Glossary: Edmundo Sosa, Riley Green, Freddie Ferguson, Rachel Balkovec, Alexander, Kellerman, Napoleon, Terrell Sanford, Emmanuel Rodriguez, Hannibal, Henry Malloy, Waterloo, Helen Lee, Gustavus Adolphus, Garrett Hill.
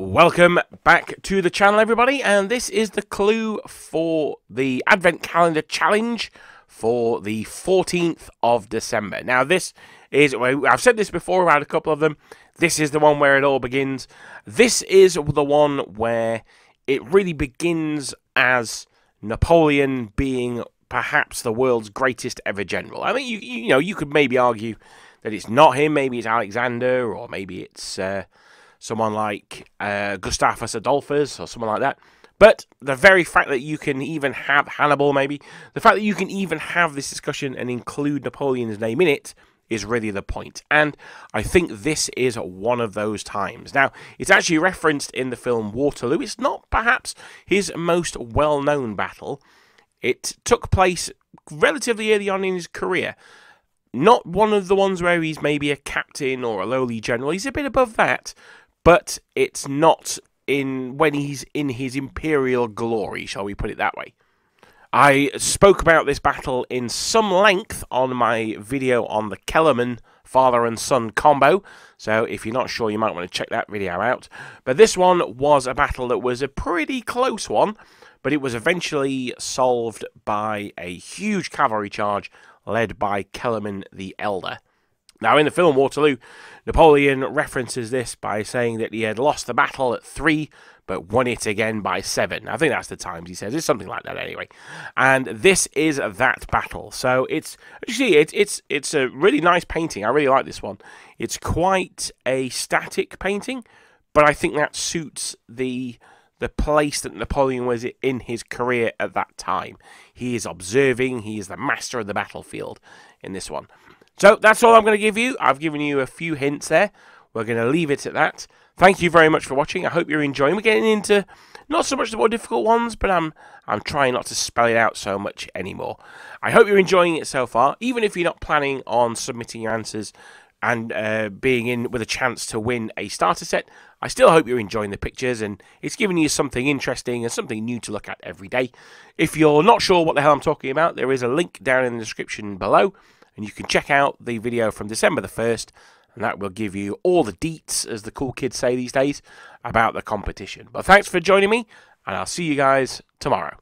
Welcome back to the channel, everybody, and this is the clue for the Advent Calendar Challenge for the 14th of December. Now, this is, I've said this before about a couple of them, this is the one where it all begins. This is the one where it really begins as Napoleon being perhaps the world's greatest ever general. I mean, you know, you could maybe argue that it's not him, maybe it's Alexander, or maybe it's someone like Gustavus Adolphus or someone like that. But the very fact that you can even have Hannibal, maybe, the fact that you can even have this discussion and include Napoleon's name in it is really the point. And I think this is one of those times. Now, it's actually referenced in the film Waterloo. It's not perhaps his most well-known battle. It took place relatively early on in his career. Not one of the ones where he's maybe a captain or a lowly general. He's a bit above that, but it's not in when he's in his imperial glory, shall we put it that way. I spoke about this battle in some length on my video on the Kellerman father and son combo, so if you're not sure, you might want to check that video out. But this one was a battle that was a pretty close one, but it was eventually solved by a huge cavalry charge led by Kellerman the Elder. Now, in the film Waterloo, Napoleon references this by saying that he had lost the battle at 3, but won it again by 7. I think that's the times he says. It's something like that anyway. And this is that battle. So it's a really nice painting. I really like this one. It's quite a static painting, but I think that suits the place that Napoleon was in his career at that time. He is observing. He is the master of the battlefield in this one. So that's all I'm going to give you. I've given you a few hints there. We're going to leave it at that. Thank you very much for watching. I hope you're enjoying. We're getting into not so much the more difficult ones, but I'm trying not to spell it out so much anymore. I hope you're enjoying it so far, even if you're not planning on submitting your answers and being in with a chance to win a starter set. I still hope you're enjoying the pictures and it's giving you something interesting and something new to look at every day. If you're not sure what the hell I'm talking about, there is a link down in the description below and you can check out the video from December the 1st, and that will give you all the deets, as the cool kids say these days, about the competition. But thanks for joining me, and I'll see you guys tomorrow.